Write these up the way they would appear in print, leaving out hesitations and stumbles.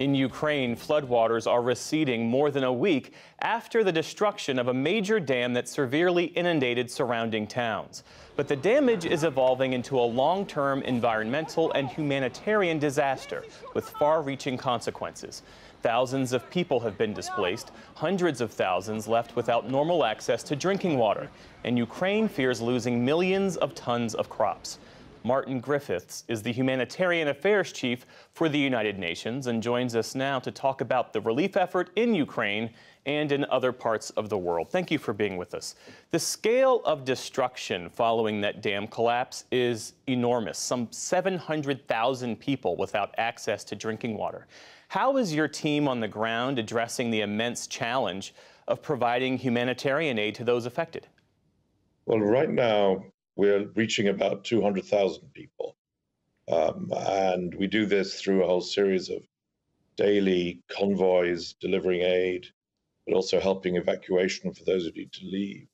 In Ukraine, floodwaters are receding more than a week after the destruction of a major dam that severely inundated surrounding towns. But the damage is evolving into a long-term environmental and humanitarian disaster with far-reaching consequences. Thousands of people have been displaced, hundreds of thousands left without normal access to drinking water, and Ukraine fears losing millions of tons of crops. Martin Griffiths is the Humanitarian Affairs Chief for the United Nations and joins us now to talk about the relief effort in Ukraine and in other parts of the world. Thank you for being with us. The scale of destruction following that dam collapse is enormous, some 700,000 people without access to drinking water. How is your team on the ground addressing the immense challenge of providing humanitarian aid to those affected? Well, right now, we're reaching about 200,000 people. And we do this through a whole series of daily convoys, delivering aid, but also helping evacuation for those who need to leave.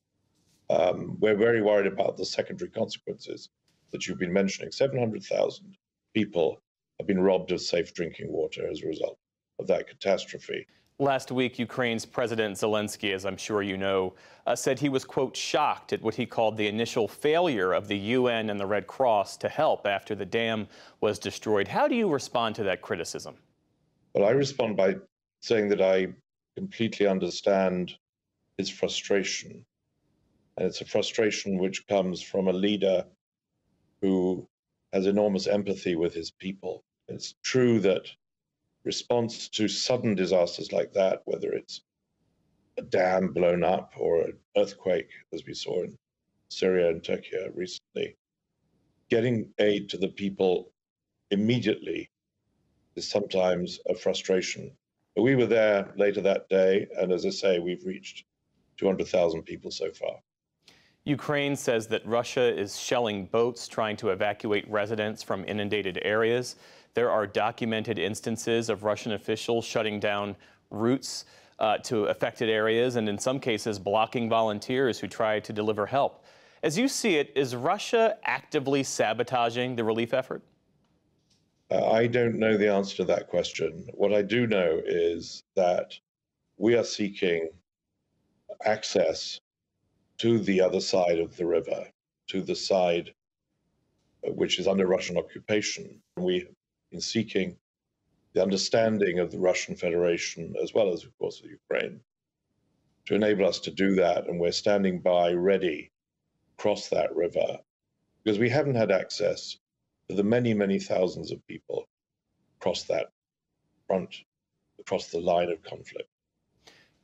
We're very worried about the secondary consequences that you've been mentioning. 700,000 people have been robbed of safe drinking water as a result of that catastrophe. Last week, Ukraine's President Zelenskyy, as I'm sure you know, said he was, quote, shocked at what he called the initial failure of the UN and the Red Cross to help after the dam was destroyed. How do you respond to that criticism? Well, I respond by saying that I completely understand his frustration. And it's a frustration which comes from a leader who has enormous empathy with his people. It's true that response to sudden disasters like that, whether it's a dam blown up or an earthquake, as we saw in Syria and Turkey recently, getting aid to the people immediately is sometimes a frustration. But we were there later that day, and as I say, we've reached 200,000 people so far. Ukraine says that Russia is shelling boats trying to evacuate residents from inundated areas. There are documented instances of Russian officials shutting down routes to affected areas and in some cases blocking volunteers who try to deliver help. As you see it, is Russia actively sabotaging the relief effort? I don't know the answer to that question. What I do know is that we are seeking access to the other side of the river, to the side which is under Russian occupation. We have been seeking the understanding of the Russian Federation, as well as, of course, the Ukraine, to enable us to do that. And we're standing by ready to cross that river, because we haven't had access to the many, many thousands of people across that front, across the line of conflict.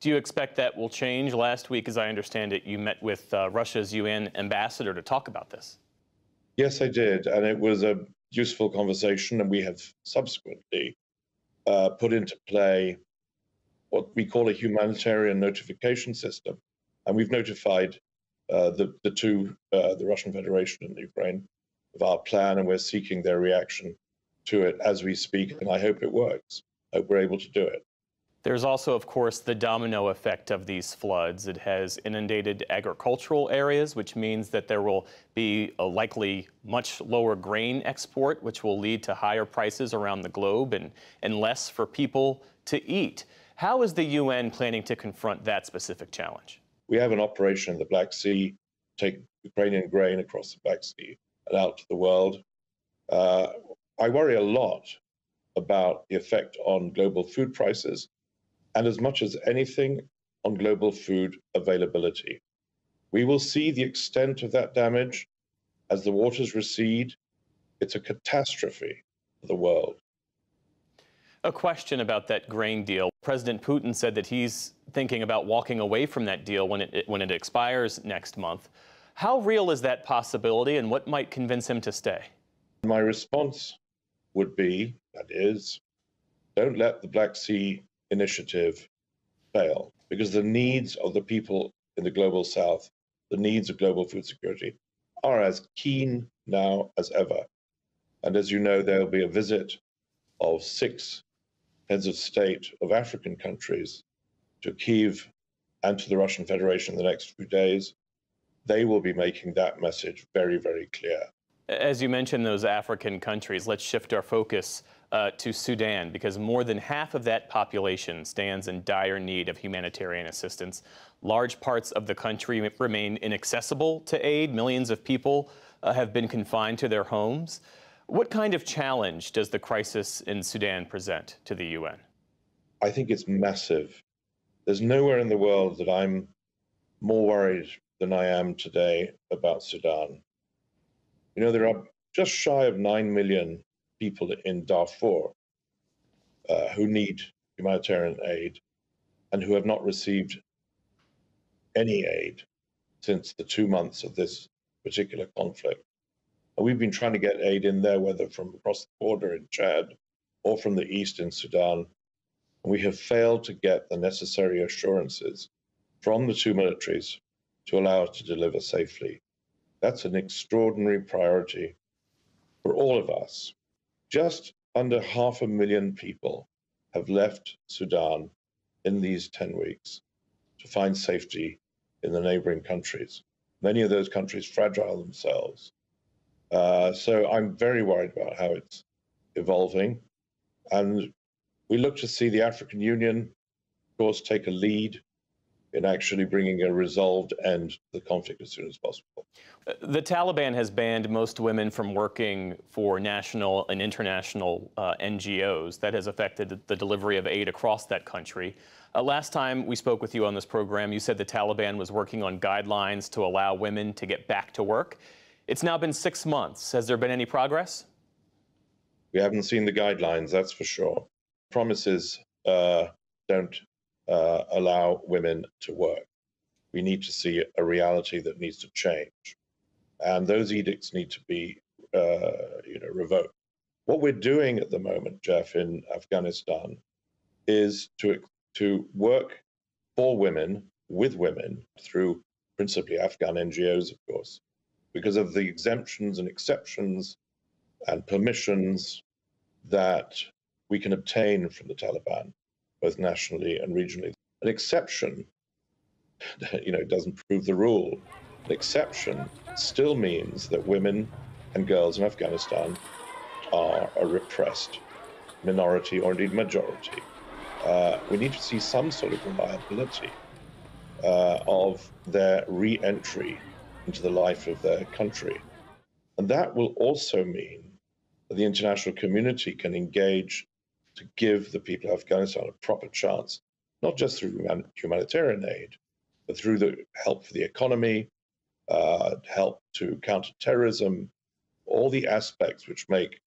Do you expect that will change? Last week, as I understand it, you met with Russia's UN ambassador to talk about this. Yes, I did. And it was a useful conversation. And we have subsequently put into play what we call a humanitarian notification system. And we've notified the Russian Federation and the Ukraine of our plan. And we're seeking their reaction to it as we speak. And I hope it works. I hope we're able to do it. There's also, of course, the domino effect of these floods. It has inundated agricultural areas, which means that there will be a likely much lower grain export, which will lead to higher prices around the globe and less for people to eat. How is the UN planning to confront that specific challenge? We have an operation in the Black Sea, take Ukrainian grain across the Black Sea and out to the world. I worry a lot about the effect on global food prices, and as much as anything on global food availability. We will see the extent of that damage as the waters recede. It's a catastrophe for the world. A question about that grain deal. President Putin said that he's thinking about walking away from that deal when it expires next month. How real is that possibility, and what might convince him to stay? My response would be, that is, don't let the Black Sea initiative fail, because the needs of the people in the global south, the needs of global food security, are as keen now as ever. And as you know, there will be a visit of 6 heads of state of African countries to Kyiv and to the Russian Federation in the next few days. They will be making that message very, very clear. As you mentioned, those African countries, let's shift our focus to Sudan, because more than half of that population stands in dire need of humanitarian assistance. Large parts of the country remain inaccessible to aid. Millions of people have been confined to their homes. What kind of challenge does the crisis in Sudan present to the UN? I think it's massive. There's nowhere in the world that I'm more worried than I am today about Sudan. You know, there are just shy of 9 million people in Darfur who need humanitarian aid and who have not received any aid since the 2 months of this particular conflict. And we've been trying to get aid in there, whether from across the border in Chad or from the east in Sudan. And we have failed to get the necessary assurances from the two militaries to allow us to deliver safely. That's an extraordinary priority for all of us. Just under 500,000 people have left Sudan in these 10 weeks to find safety in the neighboring countries, many of those countries fragile themselves. So I'm very worried about how it's evolving. And we look to see the African Union, of course, take a lead in actually bringing a resolved end to the conflict as soon as possible. The Taliban has banned most women from working for national and international NGOs. That has affected the delivery of aid across that country. Last time we spoke with you on this program, you said the Taliban was working on guidelines to allow women to get back to work. It's now been 6 months. Has there been any progress? We haven't seen the guidelines, that's for sure. Promises don't allow women to work. We need to see a reality that needs to change, and those edicts need to be, revoked. What we're doing at the moment, Jeff, in Afghanistan, is to work for women with women through principally Afghan NGOs, of course, because of the exemptions and exceptions and permissions that we can obtain from the Taliban, both nationally and regionally. An exception, doesn't prove the rule. An exception still means that women and girls in Afghanistan are a repressed minority or indeed majority. We need to see some sort of reliability of their re-entry into the life of their country. And that will also mean that the international community can engage to give the people of Afghanistan a proper chance, not just through humanitarian aid, but through the help for the economy, help to counter terrorism, all the aspects which make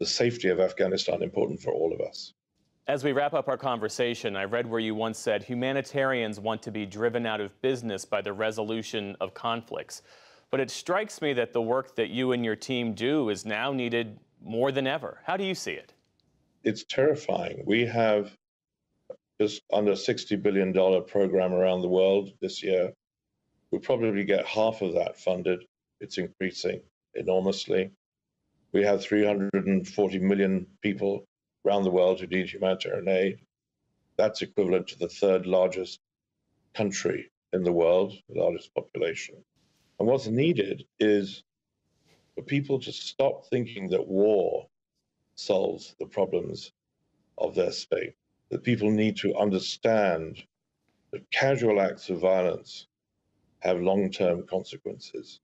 the safety of Afghanistan important for all of us. As we wrap up our conversation, I read where you once said humanitarians want to be driven out of business by the resolution of conflicts. But it strikes me that the work that you and your team do is now needed more than ever. How do you see it? It's terrifying. We have just under $60 billion program around the world this year. We'll probably get half of that funded. It's increasing enormously. We have 340 million people around the world who need humanitarian aid. That's equivalent to the third largest country in the world, the largest population. And what's needed is for people to stop thinking that war solves the problems of their state, that people need to understand that casual acts of violence have long-term consequences.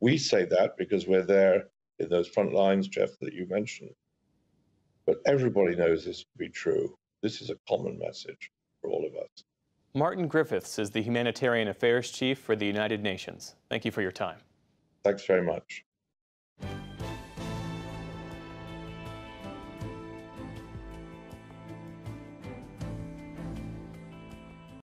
We say that because we're there in those front lines, Jeff, that you mentioned. But everybody knows this to be true. This is a common message for all of us. Martin Griffiths is the Humanitarian Affairs Chief for the United Nations. Thank you for your time. Thanks very much.